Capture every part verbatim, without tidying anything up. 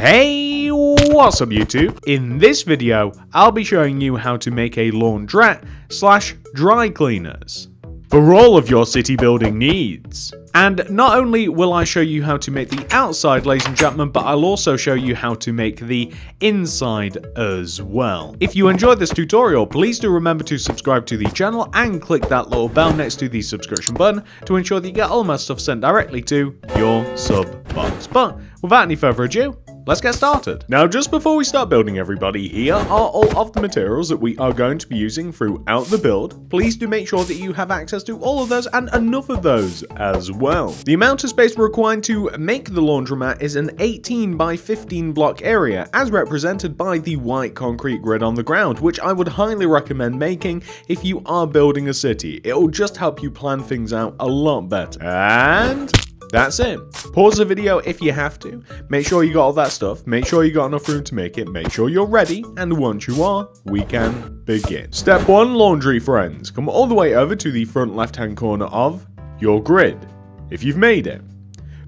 Hey, what's up YouTube? In this video, I'll be showing you how to make a laundrette slash dry cleaners for all of your city building needs. And not only will I show you how to make the outside, ladies and gentlemen, but I'll also show you how to make the inside as well. If you enjoyed this tutorial, please do remember to subscribe to the channel and click that little bell next to the subscription button to ensure that you get all my stuff sent directly to your sub box. But without any further ado, let's get started. Now, just before we start building, everybody, here are all of the materials that we are going to be using throughout the build. Please do make sure that you have access to all of those and enough of those as well. The amount of space required to make the laundromat is an eighteen by fifteen block area, as represented by the white concrete grid on the ground, which I would highly recommend making if you are building a city. It'll just help you plan things out a lot better. And that's it. Pause the video if you have to. Make sure you got all that stuff. Make sure you got enough room to make it. Make sure you're ready. And once you are, we can begin. Step one, laundry friends. Come all the way over to the front left-hand corner of your grid, if you've made it.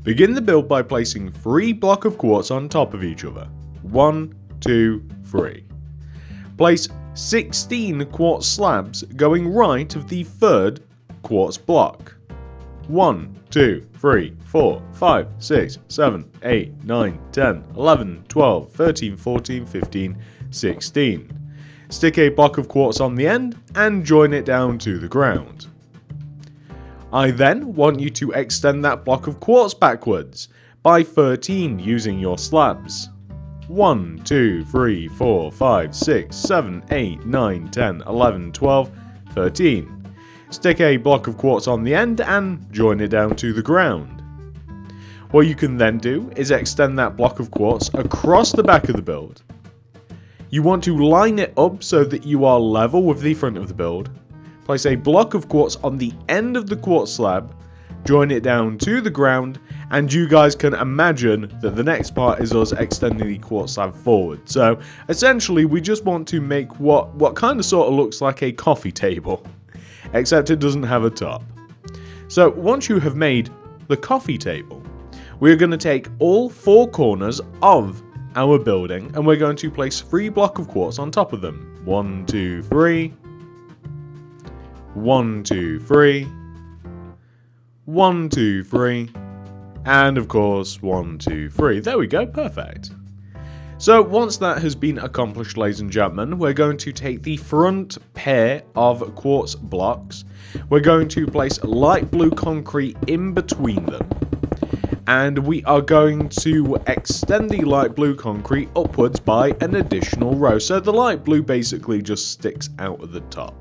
Begin the build by placing three blocks of quartz on top of each other. One, two, three. Place sixteen quartz slabs going right of the third quartz block. One, two, three, four, five, six, seven, eight, nine, ten, eleven, twelve, thirteen, fourteen, fifteen, sixteen. Stick a block of quartz on the end and join it down to the ground. I then want you to extend that block of quartz backwards by thirteen using your slabs. one, two, three, four, five, six, seven, eight, nine, ten, eleven, twelve, thirteen. Stick a block of quartz on the end and join it down to the ground. What you can then do is extend that block of quartz across the back of the build. You want to line it up so that you are level with the front of the build. Place a block of quartz on the end of the quartz slab, join it down to the ground, and you guys can imagine that the next part is us extending the quartz slab forward. So essentially we just want to make what, what kind of sort of looks like a coffee table, except it doesn't have a top. So once you have made the coffee table, we're going to take all four corners of our building and we're going to place three blocks of quartz on top of them. One, two, three. One, two, three. One, two, three. And of course, one, two, three. There we go, perfect. So once that has been accomplished, ladies and gentlemen, we're going to take the front pair of quartz blocks. We're going to place light blue concrete in between them. And we are going to extend the light blue concrete upwards by an additional row. So the light blue basically just sticks out at the top.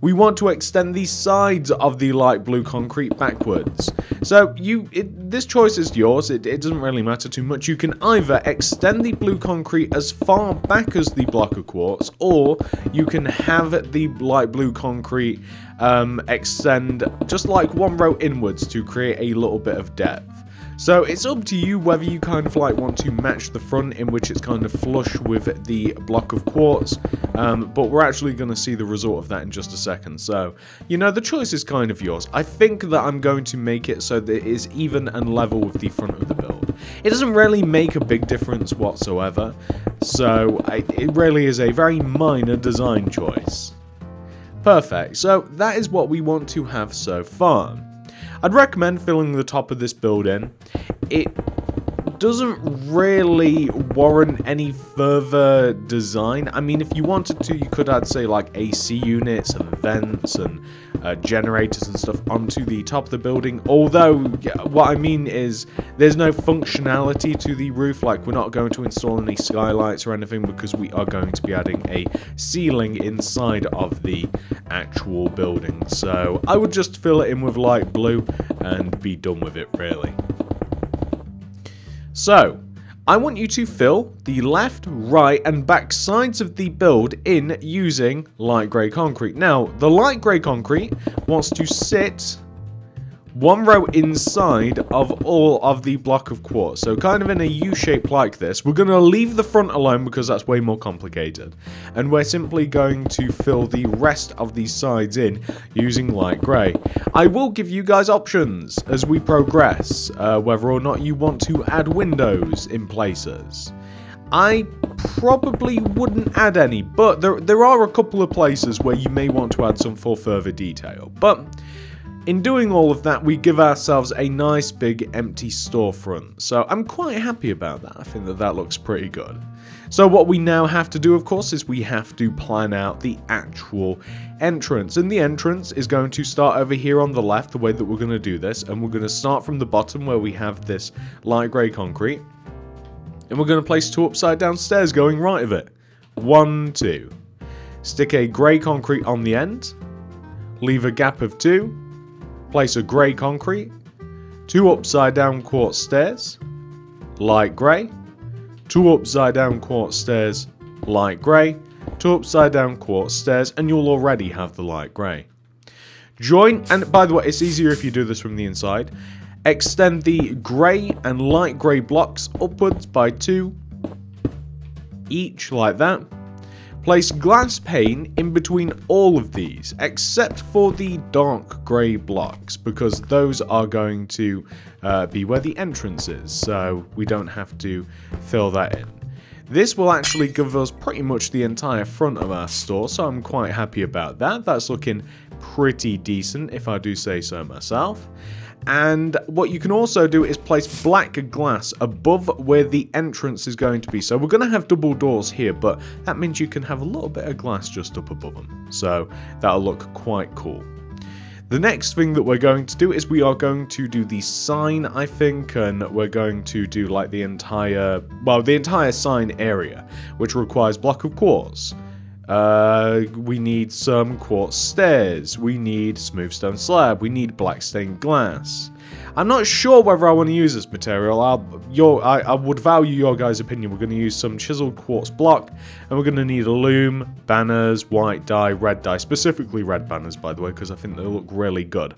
We want to extend the sides of the light blue concrete backwards. So you, it, this choice is yours, it, it doesn't really matter too much. You can either extend the blue concrete as far back as the block of quartz, or you can have the light blue concrete um, extend just like one row inwards to create a little bit of depth. So it's up to you whether you kind of like want to match the front in which it's kind of flush with the block of quartz, um, but we're actually going to see the result of that in just a second. So, you know, the choice is kind of yours. I think that I'm going to make it so that it is even and level with the front of the build. It doesn't really make a big difference whatsoever, so I, it really is a very minor design choice. Perfect, so that is what we want to have so far. I'd recommend filling the top of this build in. It doesn't really warrant any further design. I mean, if you wanted to, you could add, say, like A C units and vents and uh, generators and stuff onto the top of the building. Although, what I mean is there's no functionality to the roof. Like, we're not going to install any skylights or anything because we are going to be adding a ceiling inside of the actual building. So I would just fill it in with light blue and be done with it, really. So, I want you to fill the left, right, and back sides of the build in using light grey concrete. Now, the light grey concrete wants to sit one row inside of all of the block of quartz. So kind of in a U-shape like this. We're going to leave the front alone because that's way more complicated. And we're simply going to fill the rest of these sides in using light grey. I will give you guys options as we progress, uh, whether or not you want to add windows in places. I probably wouldn't add any, but there, there are a couple of places where you may want to add some for further detail. But in doing all of that, we give ourselves a nice big empty storefront. So I'm quite happy about that. I think that that looks pretty good. So what we now have to do, of course, is we have to plan out the actual entrance. And the entrance is going to start over here on the left, the way that we're going to do this. And we're going to start from the bottom where we have this light grey concrete. And we're going to place two upside down stairs going right of it. One, two. Stick a grey concrete on the end. Leave a gap of two. Place a grey concrete. Two upside down quartz stairs. Light grey. Two upside down quartz stairs. Light grey. Two upside down quartz stairs. And you'll already have the light grey. Join, and by the way, it's easier if you do this from the inside. Extend the grey and light grey blocks upwards by two each, like that. Place glass pane in between all of these, except for the dark grey blocks, because those are going to uh, be where the entrance is, so we don't have to fill that in. This will actually give us pretty much the entire front of our store, so I'm quite happy about that. That's looking pretty decent, if I do say so myself. And what you can also do is place black glass above where the entrance is going to be. So we're going to have double doors here, but that means you can have a little bit of glass just up above them. So that'll look quite cool. The next thing that we're going to do is we are going to do the sign, I think, and we're going to do like the entire, well, the entire sign area, which requires block of quartz. Uh, we need some quartz stairs, we need smooth stone slab, we need black stained glass. I'm not sure whether I want to use this material. I'll, your, I, I would value your guys' opinion. We're going to use some chiseled quartz block, and we're going to need a loom, banners, white dye, red dye, specifically red banners, by the way, because I think they look really good.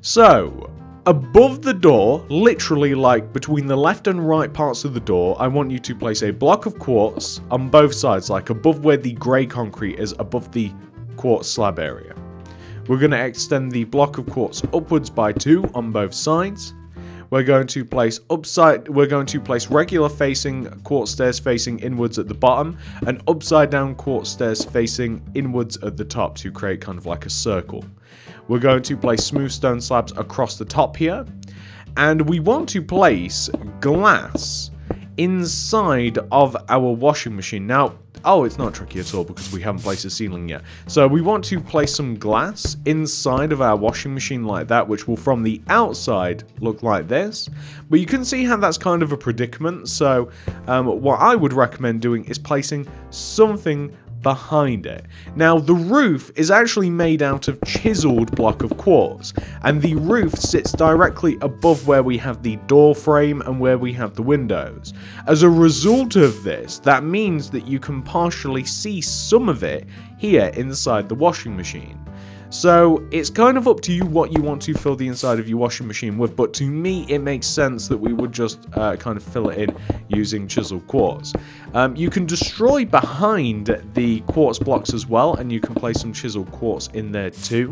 So, above the door, literally like between the left and right parts of the door, I want you to place a block of quartz on both sides, like above where the grey concrete is, above the quartz slab area. We're going to extend the block of quartz upwards by two on both sides. We're going to place upside, we're going to place regular facing quartz stairs facing inwards at the bottom, and upside down quartz stairs facing inwards at the top to create kind of like a circle. We're going to place smooth stone slabs across the top here. And we want to place glass inside of our washing machine. Now, oh, it's not tricky at all because we haven't placed a ceiling yet. So we want to place some glass inside of our washing machine like that, which will from the outside look like this. But you can see how that's kind of a predicament. So um, what I would recommend doing is placing something behind it. Now, the roof is actually made out of chiseled block of quartz, and the roof sits directly above where we have the door frame and where we have the windows. As a result of this, that means that you can partially see some of it here inside the washing machine. So it's kind of up to you what you want to fill the inside of your washing machine with, but to me it makes sense that we would just uh, kind of fill it in using chiseled quartz. Um, you can destroy behind the quartz blocks as well, and you can place some chiseled quartz in there too.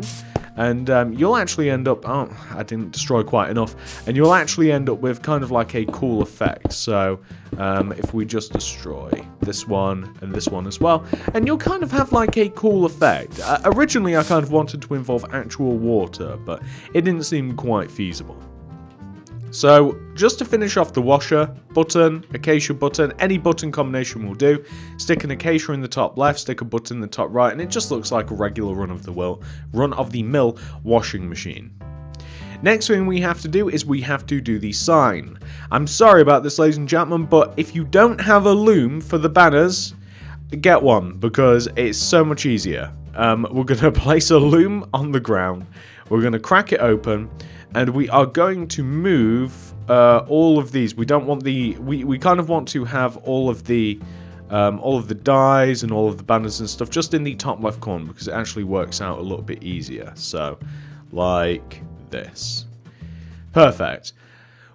And um, you'll actually end up, oh, I didn't destroy quite enough, and you'll actually end up with kind of like a cool effect. So um, if we just destroy this one and this one as well, and you'll kind of have like a cool effect. Uh, originally I kind of wanted to involve actual water, but it didn't seem quite feasible. So just to finish off the washer, button, acacia button, any button combination will do. Stick an acacia in the top left, stick a button in the top right, and it just looks like a regular run of the mill, run of the mill washing machine. Next thing we have to do is we have to do the sign. I'm sorry about this, ladies and gentlemen, but if you don't have a loom for the banners, get one, because it's so much easier. Um, we're going to place a loom on the ground, we're going to crack it open, and we are going to move uh, all of these. We don't want the, we, we kind of want to have all of the, um, all of the dies and all of the banners and stuff just in the top left corner, because it actually works out a little bit easier. So, like this. Perfect.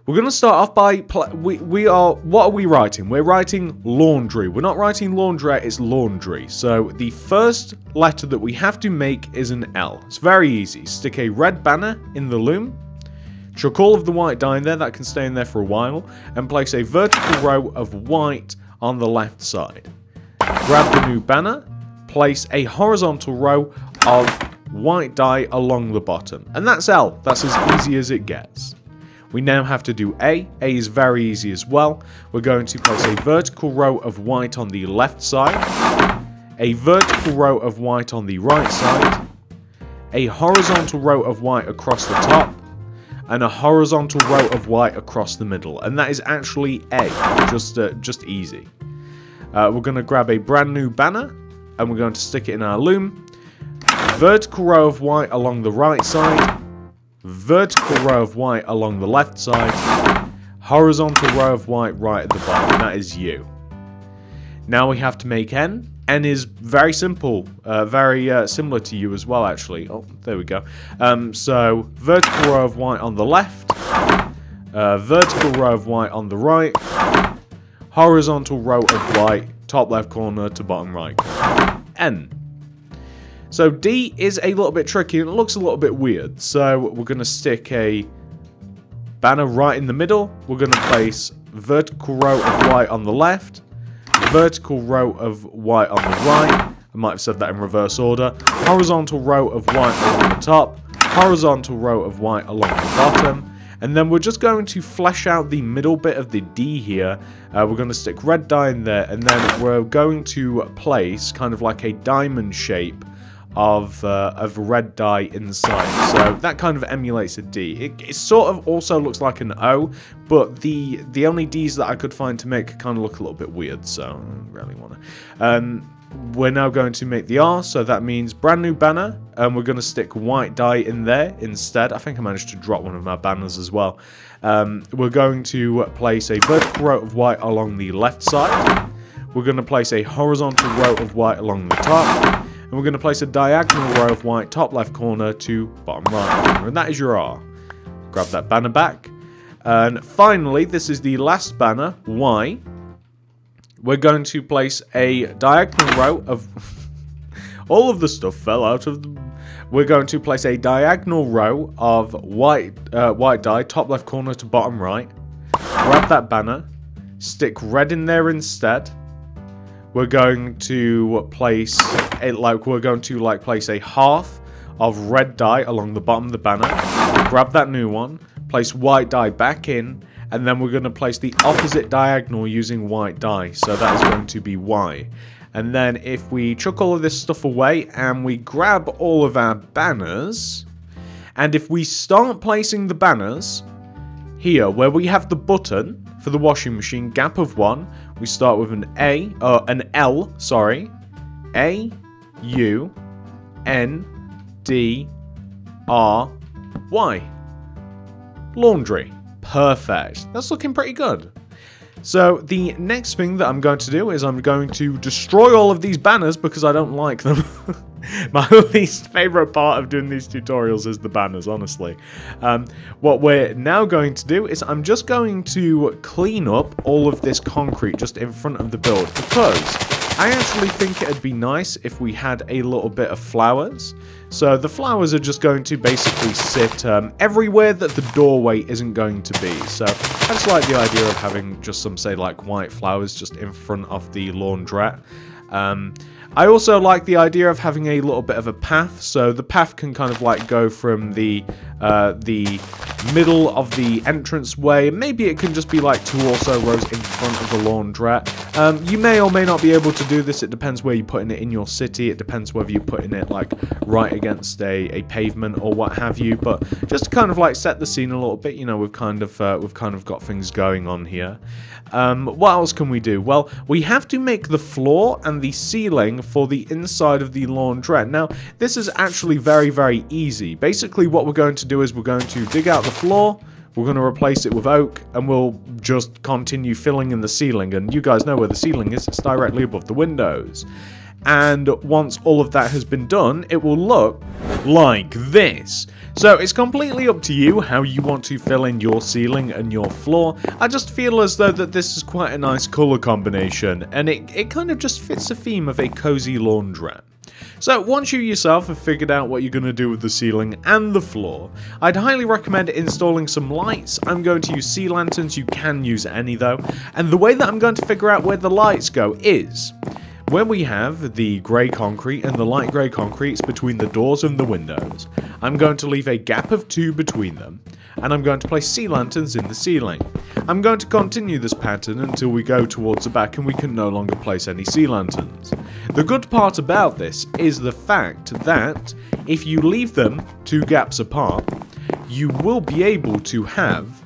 We're going to start off by, we, we are, what are we writing? We're writing laundry. We're not writing laundrette, it's laundry. So the first letter that we have to make is an L. It's very easy. Stick a red banner in the loom, chuck all of the white dye in there, that can stay in there for a while, and place a vertical row of white on the left side. Grab the new banner, place a horizontal row of white dye along the bottom. And that's L, that's as easy as it gets. We now have to do A. A is very easy as well. We're going to place a vertical row of white on the left side, a vertical row of white on the right side, a horizontal row of white across the top, and a horizontal row of white across the middle. And that is actually A, just, uh, just easy. Uh, we're going to grab a brand new banner, and we're going to stick it in our loom. Vertical row of white along the right side, vertical row of white along the left side, horizontal row of white right at the bottom, that is U. Now we have to make N. N is very simple, uh, very uh, similar to U as well actually. Oh, there we go. Um, so, vertical row of white on the left, uh, vertical row of white on the right, horizontal row of white, top left corner to bottom right corner. N. So D is a little bit tricky and it looks a little bit weird. So we're going to stick a banner right in the middle. We're going to place vertical row of white on the left, vertical row of white on the right. I might have said that in reverse order. Horizontal row of white along the top, horizontal row of white along the bottom. And then we're just going to flesh out the middle bit of the D here. Uh, we're going to stick red dye in there and then we're going to place kind of like a diamond shape Of, uh, of red dye inside, so that kind of emulates a D. It, it sort of also looks like an O, but the the only D's that I could find to make kind of look a little bit weird, so I don't really want to. Um, we're now going to make the R, so that means brand new banner, and we're going to stick white dye in there instead. I think I managed to drop one of my banners as well. Um, we're going to place a vertical row of white along the left side. We're going to place a horizontal row of white along the top. And we're going to place a diagonal row of white top left corner to bottom right corner. And that is your R. Grab that banner back. And finally, this is the last banner, Y. We're going to place a diagonal row of... All of the stuff fell out of the... We're going to place a diagonal row of white, uh, white dye top left corner to bottom right. Grab that banner. Stick red in there instead. We're going to place it like we're going to like place a half of red dye along the bottom of the banner. Grab that new one, place white dye back in, and then we're going to place the opposite diagonal using white dye. So that is going to be Y. And then if we chuck all of this stuff away and we grab all of our banners, and if we start placing the banners here where we have the button for the washing machine, gap of one, we start with an A, uh, an L, sorry, A, U, N, D, R, Y. Laundry. Perfect. That's looking pretty good. So the next thing that I'm going to do is I'm going to destroy all of these banners because I don't like them. My least favourite part of doing these tutorials is the banners, honestly. Um, what we're now going to do is I'm just going to clean up all of this concrete just in front of the build, because I actually think it'd be nice if we had a little bit of flowers. So the flowers are just going to basically sit um, everywhere that the doorway isn't going to be. So I just like the idea of having just some, say, like white flowers just in front of the laundrette. Um, I also like the idea of having a little bit of a path, so the path can kind of like go from the uh, the middle of the entranceway. Maybe it can just be like two or so rows in front of the laundrette. Um, you may or may not be able to do this. It depends where you're putting it in your city. It depends whether you're putting it like right against a, a pavement or what have you. But just to kind of like set the scene a little bit, you know, we've kind of uh, we've kind of got things going on here. Um, what else can we do? Well, we have to make the floor and the ceiling for the inside of the laundrette. Now, this is actually very, very easy. Basically, what we're going to do is we're going to dig out the floor, we're going to replace it with oak, and we'll just continue filling in the ceiling. And you guys know where the ceiling is. It's directly above the windows. and once all of that has been done, it will look like this. So it's completely up to you how you want to fill in your ceiling and your floor. I just feel as though that this is quite a nice colour combination, and it, it kind of just fits the theme of a cosy laundrette. So once you yourself have figured out what you're going to do with the ceiling and the floor, I'd highly recommend installing some lights. I'm going to use sea lanterns, you can use any though, and the way that I'm going to figure out where the lights go is, when we have the grey concrete and the light grey concrete, it's between the doors and the windows. I'm going to leave a gap of two between them, and I'm going to place sea lanterns in the ceiling. I'm going to continue this pattern until we go towards the back and we can no longer place any sea lanterns. The good part about this is the fact that if you leave them two gaps apart, you will be able to have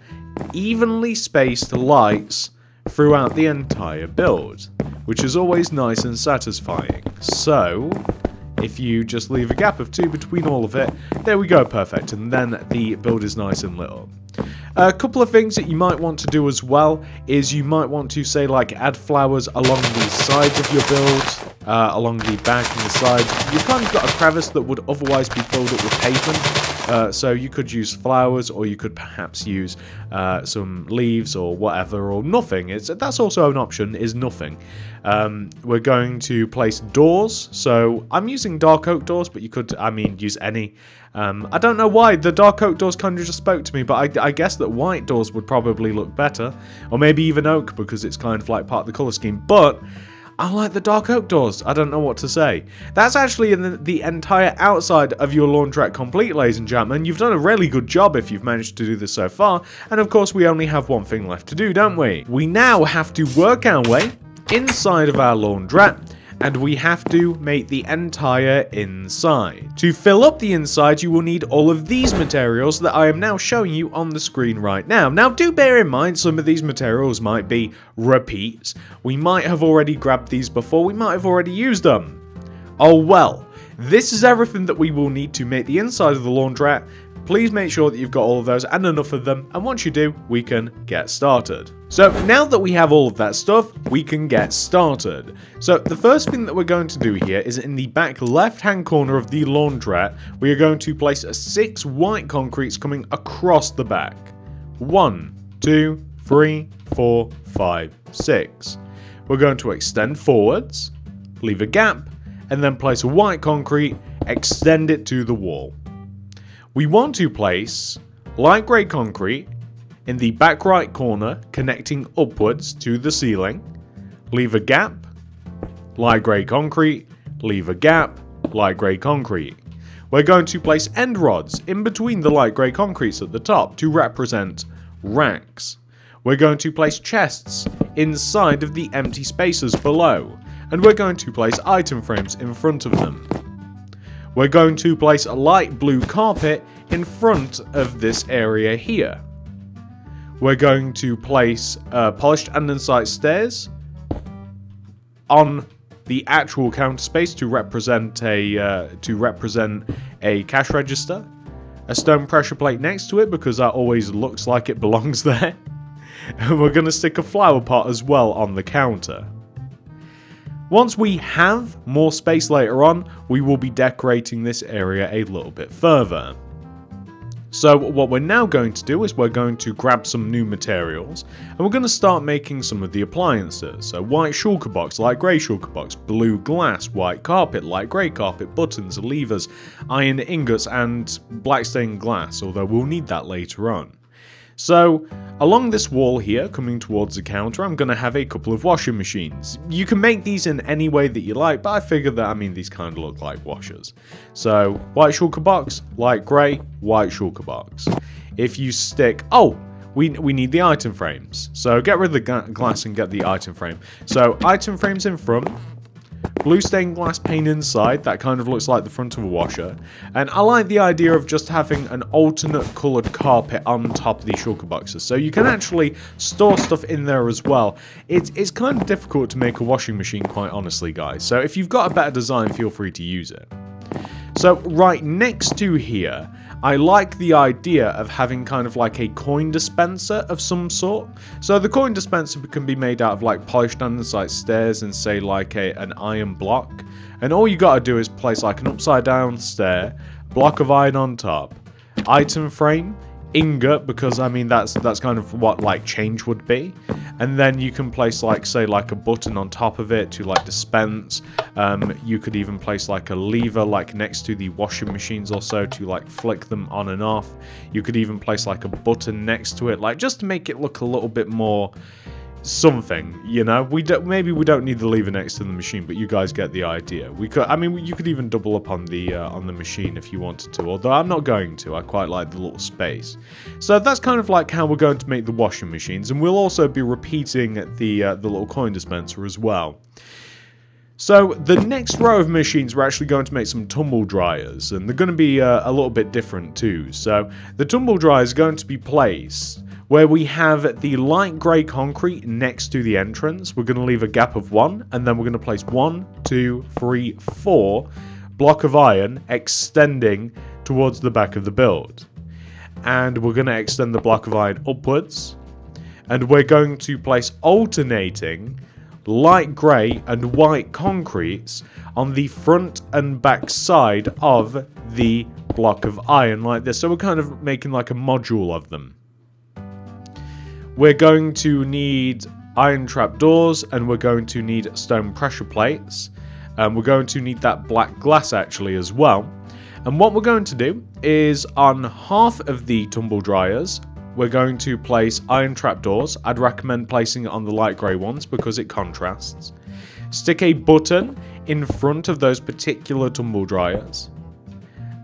evenly spaced lights throughout the entire build, which is always nice and satisfying. So if you just leave a gap of two between all of it, there we go, perfect, and then the build is nice and lit up. A couple of things that you might want to do as well is you might want to, say, like, add flowers along the sides of your build, uh, along the back and the sides. You've kind of got a crevice that would otherwise be filled up with pavement. Uh, so you could use flowers, or you could perhaps use uh, some leaves or whatever, or nothing. It's, that's also an option, is nothing. Um, we're going to place doors. So I'm using dark oak doors, but you could, I mean, use any. Um, I don't know why the dark oak doors kind of just spoke to me, but I, I guess that white doors would probably look better. Or maybe even oak, because it's kind of like part of the colour scheme. But I like the dark oak doors, I don't know what to say. That's actually the, the entire outside of your laundrette complete, ladies and gentlemen. You've done a really good job if you've managed to do this so far, and of course we only have one thing left to do, don't we? We now have to work our way inside of our laundrette, and we have to make the entire inside. To fill up the inside, you will need all of these materials that I am now showing you on the screen right now. Now, do bear in mind, some of these materials might be repeats. We might have already grabbed these before, we might have already used them. Oh well, this is everything that we will need to make the inside of the laundrette. Please make sure that you've got all of those and enough of them, and once you do, we can get started. So now that we have all of that stuff, we can get started. So the first thing that we're going to do here is in the back left hand corner of the laundrette, we are going to place six white concretes coming across the back. One, two, three, four, five, six. We're going to extend forwards, leave a gap, and then place a white concrete, extend it to the wall. We want to place light grey concrete in the back right corner, connecting upwards to the ceiling. Leave a gap, light grey concrete, leave a gap, light grey concrete. We're going to place end rods in between the light grey concretes at the top to represent racks. We're going to place chests inside of the empty spaces below, and we're going to place item frames in front of them. We're going to place a light blue carpet in front of this area here. We're going to place uh, polished and insight stairs on the actual counter space to represent a uh, to represent a cash register. A stone pressure plate next to it, because that always looks like it belongs there. And we're going to stick a flower pot as well on the counter. Once we have more space later on, we will be decorating this area a little bit further. So what we're now going to do is we're going to grab some new materials, and we're going to start making some of the appliances. So white shulker box, light grey shulker box, blue glass, white carpet, light grey carpet, buttons, levers, iron ingots, and black stained glass, although we'll need that later on. So along this wall here, coming towards the counter, I'm going to have a couple of washing machines. You can make these in any way that you like, but I figured that, I mean, these kind of look like washers. So white shulker box, light grey, white shulker box. If you stick, oh, we, we need the item frames. So get rid of the glass and get the item frame. So item frames in front. Blue stained glass pane inside, that kind of looks like the front of a washer. And I like the idea of just having an alternate coloured carpet on top of the shulker boxes, so you can actually store stuff in there as well. It's, it's kind of difficult to make a washing machine, quite honestly, guys. So if you've got a better design, feel free to use it. So right next to here, I like the idea of having kind of like a coin dispenser of some sort. So the coin dispenser can be made out of like polished standards like stairs and say like a, an iron block. And all you gotta do is place like an upside down stair, block of iron on top, item frame, ingot, because I mean that's that's kind of what like change would be, and then you can place like say like a button on top of it to like dispense. Um, you could even place like a lever like next to the washing machines or so to like flick them on and off. You could even place like a button next to it, like just to make it look a little bit more something, you know. We don't, maybe we don't need the lever next to the machine, but you guys get the idea. We could, I mean, you could even double up on the uh, on the machine if you wanted to, although I'm not going to. I quite like the little space. So that's kind of like how we're going to make the washing machines, and we'll also be repeating the uh, the little coin dispenser as well. So the next row of machines, we're actually going to make some tumble dryers, and they're going to be uh, a little bit different too. So the tumble dryer is going to be placed where we have the light grey concrete next to the entrance. We're going to leave a gap of one, and then we're going to place one, two, three, four block of iron extending towards the back of the build. And we're going to extend the block of iron upwards, and we're going to place alternating light grey and white concretes on the front and back side of the block of iron like this. So we're kind of making like a module of them. We're going to need iron trapdoors, and we're going to need stone pressure plates, and we're going to need that black glass actually as well. And what we're going to do is on half of the tumble dryers we're going to place iron trapdoors. I'd recommend placing it on the light grey ones because it contrasts. Stick a button in front of those particular tumble dryers.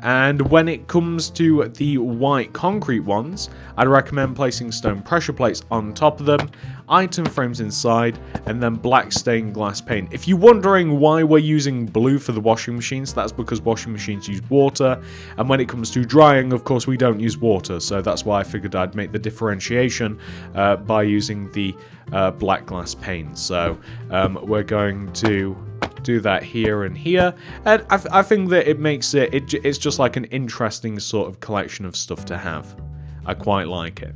And when it comes to the white concrete ones, I'd recommend placing stone pressure plates on top of them, item frames inside, and then black stained glass paint. If you're wondering why we're using blue for the washing machines, that's because washing machines use water, and when it comes to drying, of course, we don't use water, so that's why I figured I'd make the differentiation uh, by using the uh, black glass paint. So um, we're going to do that here and here, and I, I think that it makes it, it it's just like an interesting sort of collection of stuff to have. I quite like it.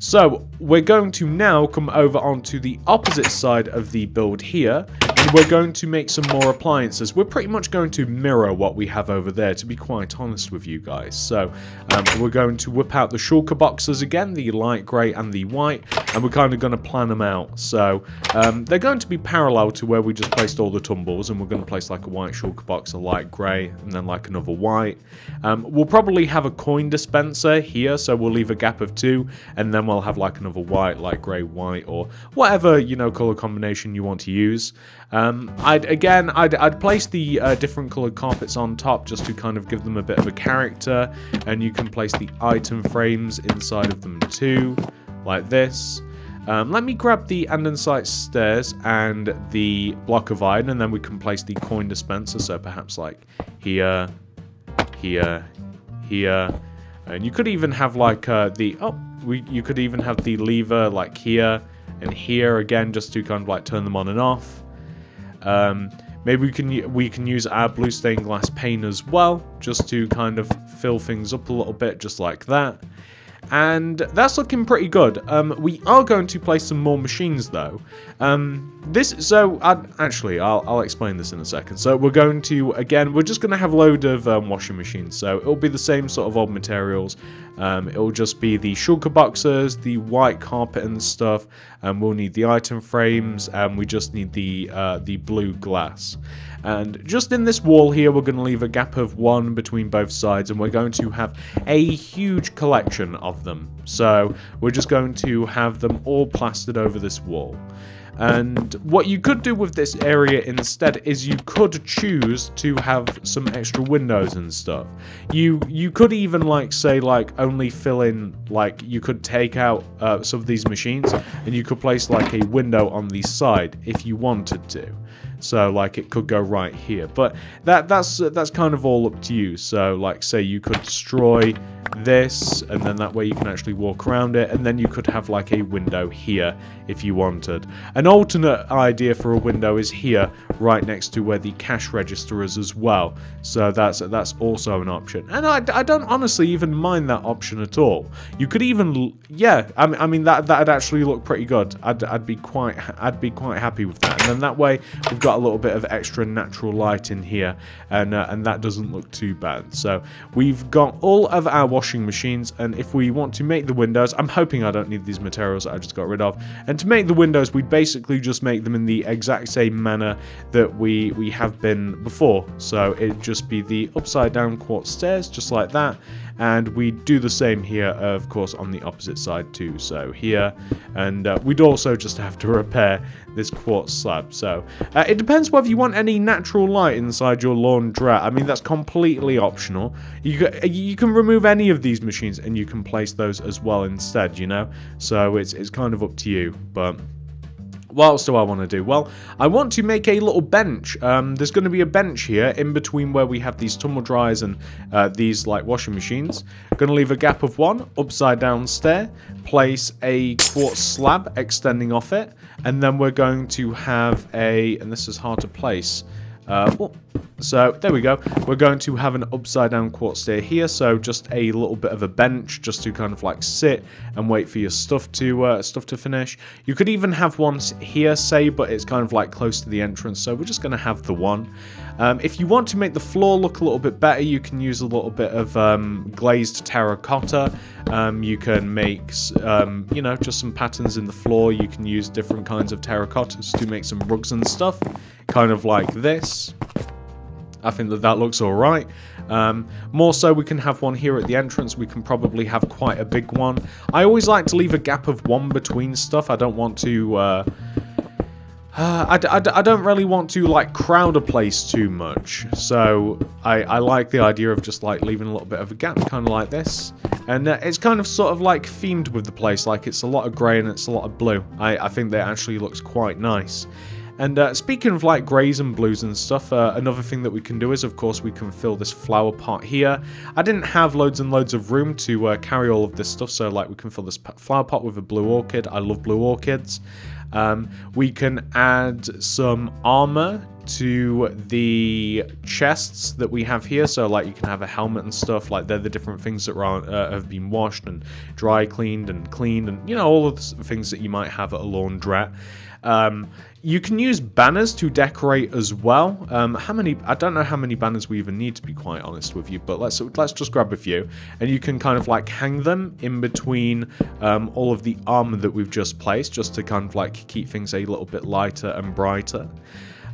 So we're going to now come over onto the opposite side of the build here, and we're going to make some more appliances. We're pretty much going to mirror what we have over there, to be quite honest with you guys. So um, we're going to whip out the shulker boxes again, the light grey and the white, and we're kind of going to plan them out. So um, they're going to be parallel to where we just placed all the tumbles, and we're going to place like a white shulker box, a light grey, and then like another white. Um, we'll probably have a coin dispenser here, so we'll leave a gap of two, and then we'll I'll have like another white, like grey, white, or whatever, you know, colour combination you want to use. Um, I'd again, I'd, I'd place the uh, different coloured carpets on top just to kind of give them a bit of a character, and you can place the item frames inside of them too, like this. Um, let me grab the andesite stairs and the block of iron, and then we can place the coin dispenser, so perhaps like here, here, here. And you could even have like uh, the, oh, we, you could even have the lever like here and here again, just to kind of like turn them on and off. Um, maybe we can we can use our blue stained glass pane as well, just to kind of fill things up a little bit, just like that. And that's looking pretty good. Um, we are going to place some more machines though. Um, this, so I'd, actually, I'll, I'll explain this in a second. So we're going to, again, we're just going to have a load of um, washing machines. So it'll be the same sort of old materials. Um, it'll just be the shulker boxes, the white carpet and stuff, and we'll need the item frames, and we just need the uh, the blue glass. And just in this wall here, we're going to leave a gap of one between both sides, and we're going to have a huge collection of them. So we're just going to have them all plastered over this wall. And what you could do with this area instead is you could choose to have some extra windows and stuff. You you could even like say like only fill in, like you could take out uh, some of these machines and you could place like a window on the side if you wanted to. So like it could go right here, but that that's uh, that's kind of all up to you. So like say you could destroy this, and then that way you can actually walk around it, and then you could have like a window here if you wanted. An alternate idea for a window is here, right next to where the cash register is as well. So that's that's also an option, and I, I don't honestly even mind that option at all. You could even, yeah, I mean, I mean that that'd actually look pretty good. I'd I'd be quite I'd be quite happy with that, and then that way we've got a little bit of extra natural light in here, and uh, and that doesn't look too bad. So we've got all of our washing machines, and if we want to make the windows, I'm hoping I don't need these materials that I just got rid of. And to make the windows, we basically just make them in the exact same manner that we we have been before. So it'd just be the upside down quartz stairs, just like that. And we do the same here, of course, on the opposite side too. So here, and uh, we'd also just have to repair this quartz slab. So uh, it depends whether you want any natural light inside your laundrette. I mean, that's completely optional. You you can remove any of these machines, and you can place those as well instead. You know, so it's it's kind of up to you, but. What else do I want to do? Well, I want to make a little bench. Um, there's going to be a bench here in between where we have these tumble dryers and uh, these like washing machines. Going to leave a gap of one, upside down stair, place a quartz slab extending off it, and then we're going to have a, and this is hard to place, uh, oh. So there we go, we're going to have an upside down quartz stair here, so just a little bit of a bench just to kind of like sit and wait for your stuff to uh, stuff to finish. You could even have one here, say, but it's kind of like close to the entrance, so we're just going to have the one. Um, if you want to make the floor look a little bit better, you can use a little bit of um, glazed terracotta. Um, you can make, um, you know, just some patterns in the floor. You can use different kinds of terracottas to make some rugs and stuff, kind of like this. I think that that looks all right. Um, more so, we can have one here at the entrance. We can probably have quite a big one. I always like to leave a gap of one between stuff. I don't want to... Uh, uh, I, I, I don't really want to, like, crowd a place too much. So, I, I like the idea of just, like, leaving a little bit of a gap, kind of like this. And uh, it's kind of sort of, like, themed with the place. Like, it's a lot of grey and it's a lot of blue. I, I think that actually looks quite nice. And uh, speaking of like greys and blues and stuff, uh, another thing that we can do is, of course, we can fill this flower pot here. I didn't have loads and loads of room to uh, carry all of this stuff, so like we can fill this flower pot with a blue orchid. I love blue orchids. Um, we can add some armor to the chests that we have here, so like you can have a helmet and stuff. Like they're the different things that are, uh, have been washed and dry cleaned and cleaned, and you know, all of the things that you might have at a laundrette. Um, you can use banners to decorate as well. Um, how many? I don't know how many banners we even need, to be quite honest with you, but let's let's just grab a few, and you can kind of like hang them in between um, all of the armor that we've just placed, just to kind of like keep things a little bit lighter and brighter.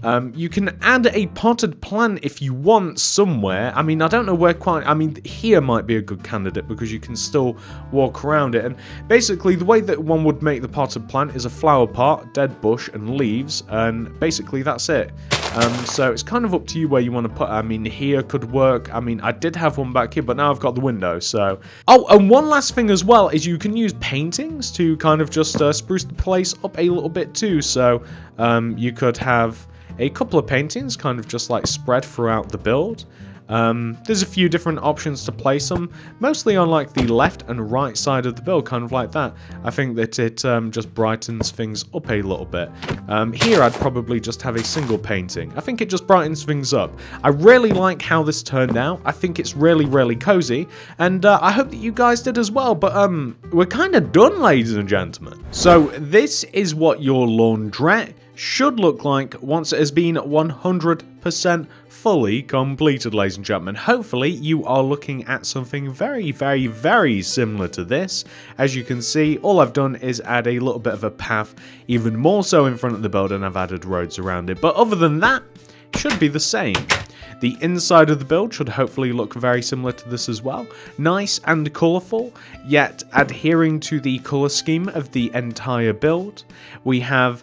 Um, you can add a potted plant if you want somewhere. I mean, I don't know where quite... I mean, here might be a good candidate because you can still walk around it. And basically, the way that one would make the potted plant is a flower pot, dead bush, and leaves. And basically, that's it. Um, so it's kind of up to you where you want to put it. I mean, here could work. I mean, I did have one back here, but now I've got the window, so... Oh, and one last thing as well is you can use paintings to kind of just uh, spruce the place up a little bit too. So um, you could have... a couple of paintings kind of just like spread throughout the build. Um, there's a few different options to place them, mostly on like the left and right side of the build, kind of like that. I think that it um, just brightens things up a little bit. Um, here I'd probably just have a single painting. I think it just brightens things up. I really like how this turned out. I think it's really, really cozy, and uh, I hope that you guys did as well, but um, we're kind of done, ladies and gentlemen. So this is what your laundrette should look like once it has been one hundred percent fully completed, ladies and gentlemen. Hopefully you are looking at something very, very, very similar to this. As you can see, all I've done is add a little bit of a path, even more so in front of the build, and I've added roads around it. But other than that, it should be the same. The inside of the build should hopefully look very similar to this as well. Nice and colourful, yet adhering to the colour scheme of the entire build. We have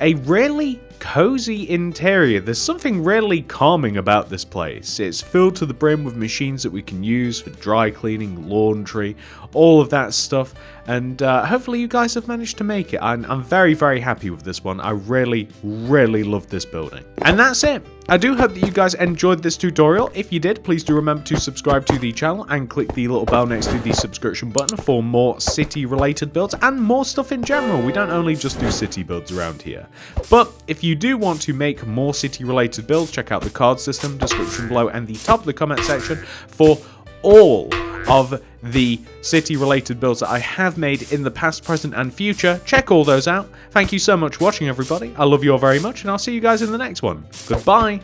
A really cozy interior. There's something really calming about this place. It's filled to the brim with machines that we can use for dry cleaning, laundry, all of that stuff. And uh, hopefully you guys have managed to make it. I'm, I'm very, very happy with this one. I really, really love this building. And that's it. I do hope that you guys enjoyed this tutorial. If you did, please do remember to subscribe to the channel and click the little bell next to the subscription button for more city-related builds and more stuff in general. We don't only just do city builds around here. But if you do want to make more city-related builds, check out the card system, description below, and the top of the comment section for all of the city-related builds that I have made in the past, present, and future. Check all those out. Thank you so much for watching, everybody. I love you all very much, and I'll see you guys in the next one. Goodbye!